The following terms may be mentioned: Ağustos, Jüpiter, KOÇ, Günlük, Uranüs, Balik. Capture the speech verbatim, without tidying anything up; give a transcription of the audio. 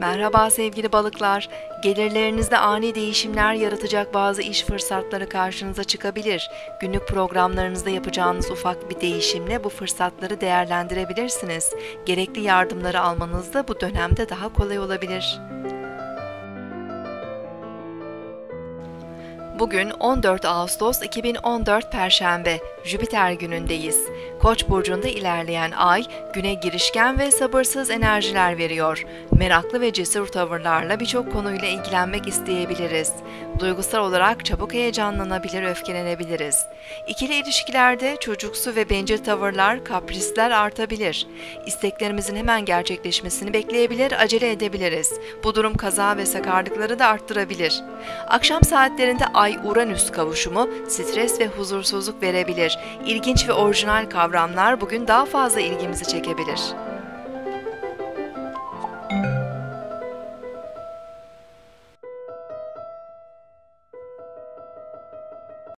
Merhaba sevgili balıklar, gelirlerinizde ani değişimler yaratacak bazı iş fırsatları karşınıza çıkabilir. Günlük programlarınızda yapacağınız ufak bir değişimle bu fırsatları değerlendirebilirsiniz. Gerekli yardımları almanız da bu dönemde daha kolay olabilir. Bugün on dört Ağustos iki bin on dört Perşembe, Jüpiter günündeyiz. Koç burcunda ilerleyen ay, güne girişken ve sabırsız enerjiler veriyor. Meraklı ve cesur tavırlarla birçok konuyla ilgilenmek isteyebiliriz. Duygusal olarak çabuk heyecanlanabilir, öfkelenebiliriz. İkili ilişkilerde çocuksu ve bencil tavırlar, kaprisler artabilir. İsteklerimizin hemen gerçekleşmesini bekleyebilir, acele edebiliriz. Bu durum kaza ve sakarlıkları da arttırabilir. Akşam saatlerinde ay, Uranüs kavuşumu stres ve huzursuzluk verebilir. İlginç ve orijinal kavramlar bugün daha fazla ilgimizi çekebilir.